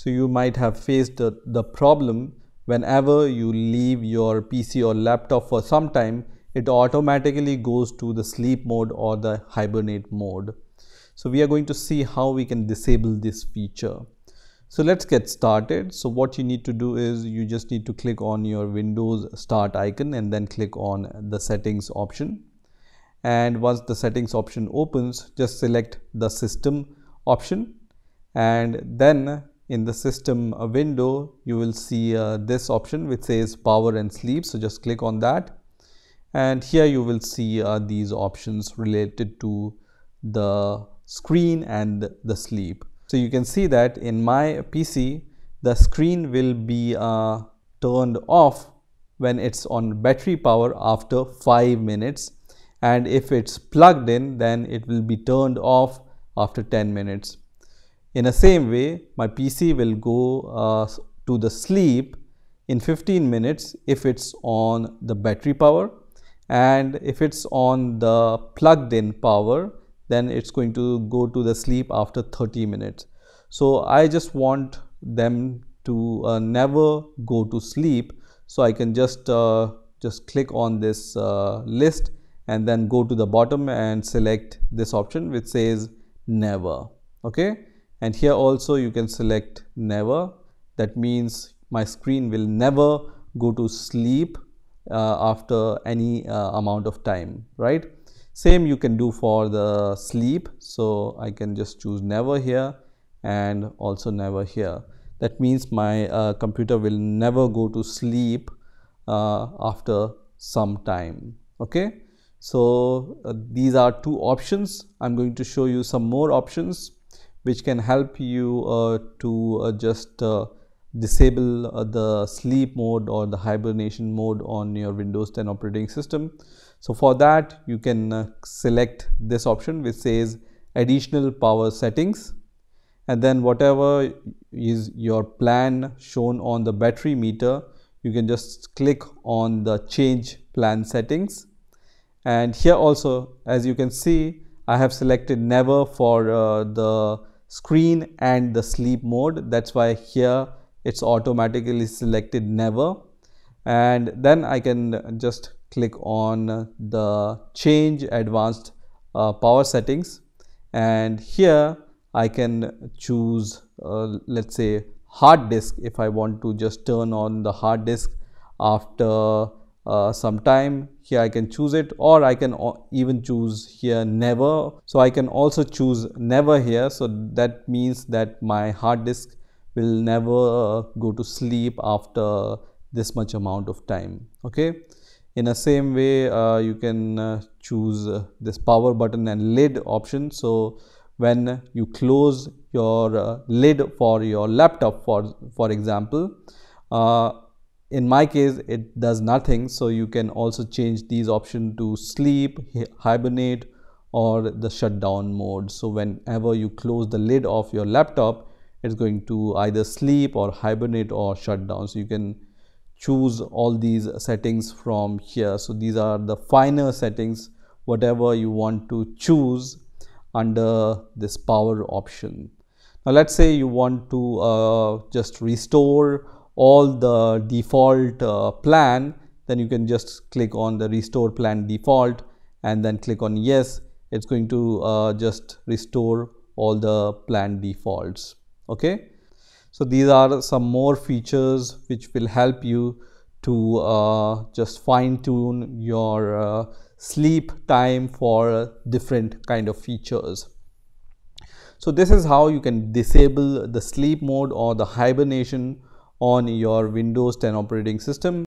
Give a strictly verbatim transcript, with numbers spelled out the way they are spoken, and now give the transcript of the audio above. So you might have faced the, the problem whenever you leave your P C or laptop for some time, it automatically goes to the sleep mode or the hibernate mode. So we are going to see how we can disable this feature. So let's get started. So what you need to do is you just need to click on your Windows Start icon and then click on the settings option. And once the settings option opens, just select the system option, and then in the system window you will see uh, this option which says power and sleep. So just click on that, and here you will see uh, these options related to the screen and the sleep. So you can see that in my P C, the screen will be uh, turned off when it's on battery power after five minutes, and if it's plugged in, then it will be turned off after ten minutes. In the same way, my P C will go uh, to the sleep in fifteen minutes if it's on the battery power, and if it's on the plugged in power, then it's going to go to the sleep after thirty minutes. So I just want them to uh, never go to sleep. So I can just, uh, just click on this uh, list and then go to the bottom and select this option which says never. Okay. And here also you can select never. That means my screen will never go to sleep uh, after any uh, amount of time, right? Same you can do for the sleep. So I can just choose never here and also never here. That means my uh, computer will never go to sleep uh, after some time. Okay. So uh, these are two options. I'm going to show you some more options which can help you uh, to uh, just uh, disable uh, the sleep mode or the hibernation mode on your Windows ten operating system. So for that, you can uh, select this option which says additional power settings, and then whatever is your plan shown on the battery meter, you can just click on the change plan settings. And here also, as you can see, I have selected never for uh, the screen and the sleep mode. That's why here it's automatically selected never. And then I can just click on the change advanced uh, power settings, and here I can choose uh, let's say hard disk. If I want to just turn on the hard disk after uh, some time, here I can choose it, or I can even choose here never. So I can also choose never here. So that means that my hard disk will never uh, go to sleep after this much amount of time. Okay. In the same way, uh, you can uh, choose uh, this power button and lid option. So when you close your uh, lid for your laptop, for for example, uh, in my case it does nothing. So you can also change these options to sleep, hibernate, or the shutdown mode. So whenever you close the lid of your laptop, it's going to either sleep or hibernate or shut down. So you can choose all these settings from here. So these are the finer settings, whatever you want to choose under this power option. Now let's say you want to uh, just restore all the default uh, plan, then you can just click on the restore plan default and then click on yes. It's going to uh, just restore all the plan defaults. Okay. So these are some more features which will help you to uh, just fine tune your uh, sleep time for different kind of features. So this is how you can disable the sleep mode or the hibernation on your Windows ten operating system.